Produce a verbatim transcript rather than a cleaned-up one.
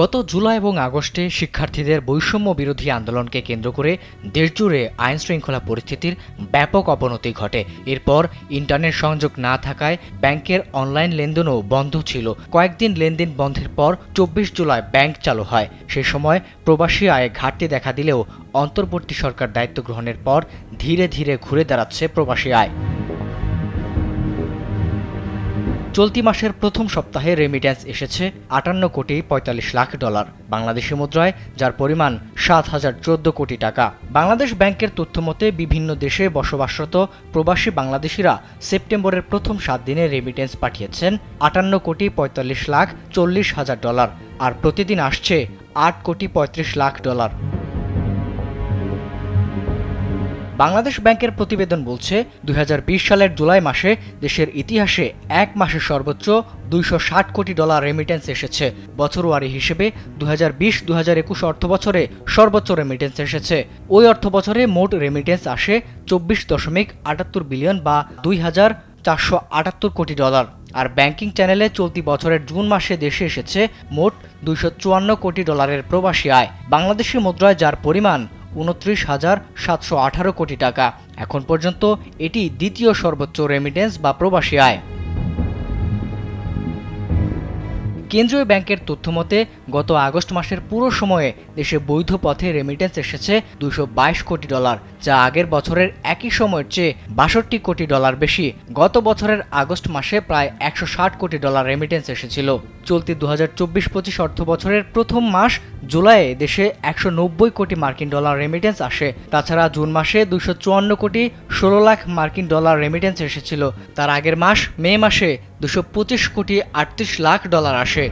গত জুলাই এবং আগস্টে শিক্ষার্থীদের বৈষম্য বিরোধী আন্দোলনকে কেন্দ্র করে দেশজুড়ে আইন শৃঙ্খলা পরিস্থিতির ব্যাপক অবনতি ঘটে। এরপর ইন্টারনেট সংযোগ না থাকায় ব্যাংকের অনলাইন লেনদেনও বন্ধ ছিল। কয়েকদিন লেনদেন বন্ধের পর চব্বিশ জুলাই ব্যাংক চালু হয়। সে সময় প্রবাসী আয়ে ঘাটতি দেখা দিলেও অন্তর্বর্তী সরকার দায়িত্ব গ্রহণের পর ধীরে ধীরে ঘুরে দাঁড়াচ্ছে প্রবাসী আয়। চলতি মাসের প্রথম সপ্তাহে রেমিট্যান্স এসেছে আটান্ন কোটি পঁয়তাল্লিশ লাখ ডলার বাংলাদেশি মুদ্রায়, যার পরিমাণ সাত হাজার চোদ্দ কোটি টাকা। বাংলাদেশ ব্যাংকের তথ্য মতে, বিভিন্ন দেশে বসবাসরত প্রবাসী বাংলাদেশিরা সেপ্টেম্বরের প্রথম সাত দিনে রেমিট্যান্স পাঠিয়েছেন আটান্ন কোটি পঁয়তাল্লিশ লাখ চল্লিশ হাজার ডলার, আর প্রতিদিন আসছে আট কোটি পঁয়ত্রিশ লাখ ডলার। বাংলাদেশ ব্যাংকের প্রতিবেদন বলছে, দুই হাজার বিশ সালের জুলাই মাসে দেশের ইতিহাসে এক মাসে সর্বোচ্চ দুইশো ষাট কোটি ডলার রেমিটেন্স এসেছে। বছরওয়ারি হিসেবে দুই হাজার বিশ দুই হাজার একুশ অর্থ বছরে সর্বোচ্চ রেমিটেন্স এসেছে। ওই অর্থ বছরে মোট রেমিটেন্স আসে চব্বিশ দশমিক আটাত্তর বিলিয়ন বা দুই হাজার চারশো আটাত্তর কোটি ডলার। আর ব্যাংকিং চ্যানেলে চলতি বছরের জুন মাসে দেশে এসেছে মোট দুইশো চুয়ান্ন কোটি ডলারের প্রবাসী আয় বাংলাদেশি মুদ্রায়, যার পরিমাণ উনত্রিশ হাজার সাতশো আঠারো কোটি টাকা। এখন পর্যন্ত এটি দ্বিতীয় সর্বোচ্চ রেমিটেন্স বা প্রবাসী আয়। কেন্দ্রীয় ব্যাংকের তথ্য মতে, গত আগস্ট মাসের পুরো সময়ে দেশে বৈধ পথে রেমিটেন্স এসেছে দুশো বাইশ কোটি ডলার, যা আগের বছরের একই সময়ের চেয়ে বাষট্টি কোটি ডলার বেশি। গত বছরের আগস্ট মাসে প্রায় একশো ষাট কোটি ডলার রেমিটেন্স এসেছিল। চলতি দু হাজার চব্বিশ পঁচিশ অর্থ বছরের প্রথম মাস জুলাইয়ে দেশে একশো নব্বই কোটি মার্কিন ডলার রেমিটেন্স আসে। তাছাড়া জুন মাসে দুশো চুয়ান্ন কোটি ষোলো লাখ মার্কিন ডলার রেমিটেন্স এসেছিল। তার আগের মাস মে মাসে দুশো পঁচিশ কোটি আটত্রিশ লাখ ডলার আসে।